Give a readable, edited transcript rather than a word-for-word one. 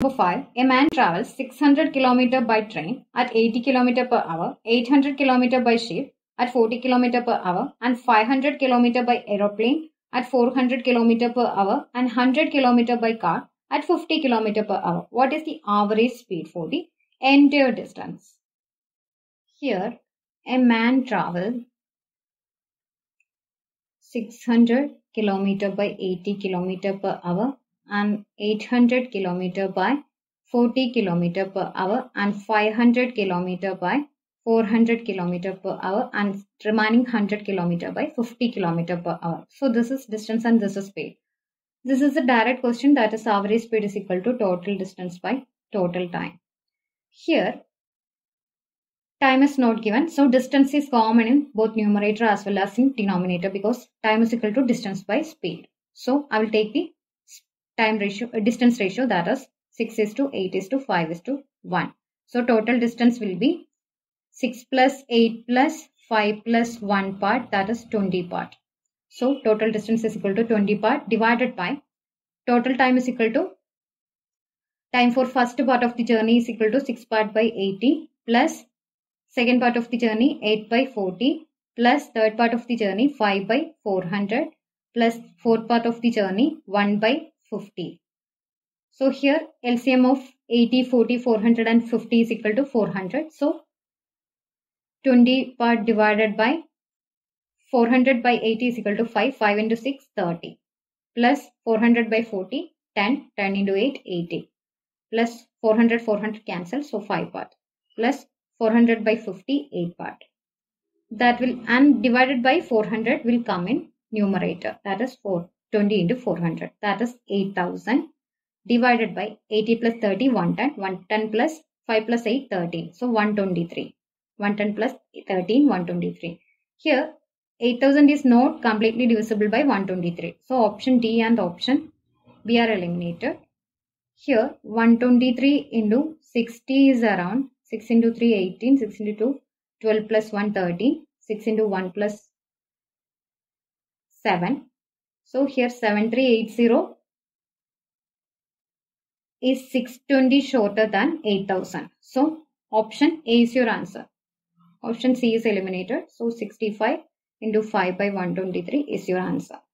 Number 5. A man travels 600 km by train at 80 km per hour, 800 km by ship at 40 km per hour, and 500 km by aeroplane at 400 km per hour, and 100 km by car at 50 km per hour. What is the average speed for the entire distance? Here, a man travels 600 km by 80 km per hour, and 800 km by 40 km per hour, and 500 km by 400 km per hour, and remaining 100 km by 50 km per hour. So this is distance and this is speed. This is a direct question, that is average speed is equal to total distance by total time. Here time is not given, so distance is common in both numerator as well as in denominator, because time is equal to distance by speed. So I will take the time ratio, distance ratio, that is 6:8:5:1. So total distance will be 6 + 8 + 5 + 1 part, that is 20 part. So total distance is equal to 20 part divided by total time is equal to time for first part of the journey is equal to 6 part by 80 plus second part of the journey 8 by 40 plus third part of the journey 5 by 400 plus fourth part of the journey 1 by 50. So here LCM of 80, 40, 400 and 50 is equal to 400. So 20 part divided by 400 by 80 is equal to 5, 5 into 6, 30 plus 400 by 40, 10, 10 into 8, 80 plus 400, 400 cancel, so 5 part plus 400 by 50, 8 part. That will, and divided by 400 will come in numerator, that is 4. 20 into 400, that is 8,000 divided by 80 plus 30, 110, 110 plus 5 plus 8, 13. So 123, 110 plus 13, 123. Here 8,000 is not completely divisible by 123. So option D and option B are eliminated. Here 123 into 60 is around 6 into 3, 18, 6 into 2, 12 plus 1, 13, 6 into 1 plus 7. So here 7380 is 620 shorter than 8000. So option A is your answer. Option C is eliminated. So 65 into 5 by 123 is your answer.